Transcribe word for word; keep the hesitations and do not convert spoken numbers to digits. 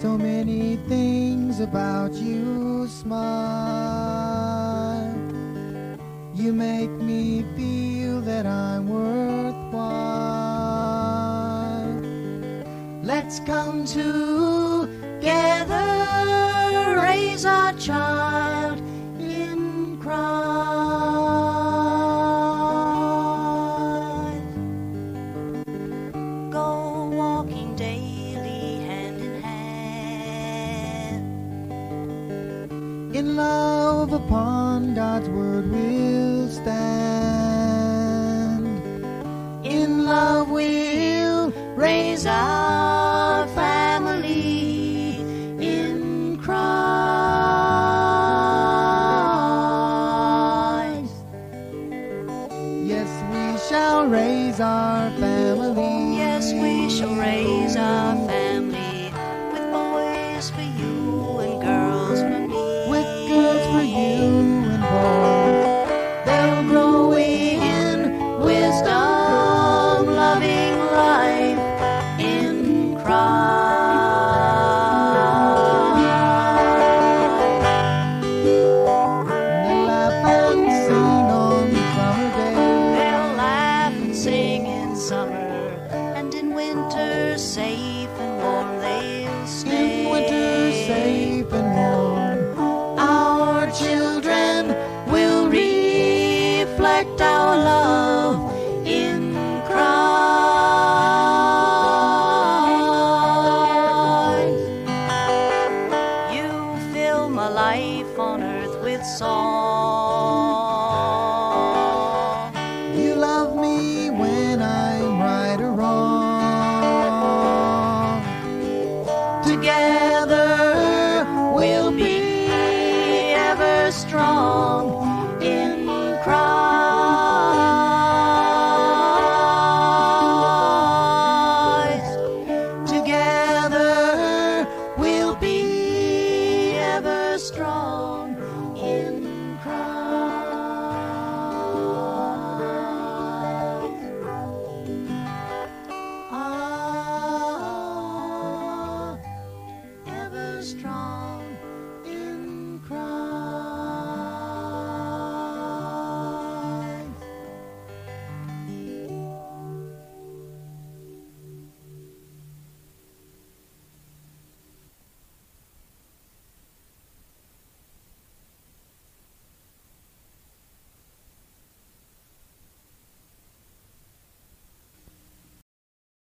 So many things about you, smile. You make me feel that I'm worthwhile. Let's come together, raise our child in Christ. Go walking daily, hand in hand. In love upon God's word we'll stand. In love we'll raise our family in Christ. Yes, we shall raise our family. Yes, we shall raise our family with boys for you and girls for me. With girls for you. They'll grow in wisdom, loving life in Christ. They'll laugh and sing on summer days. They'll laugh and sing in summer, and in winter safe and warm they'll stay. In winter safe and warm, our children. Our love.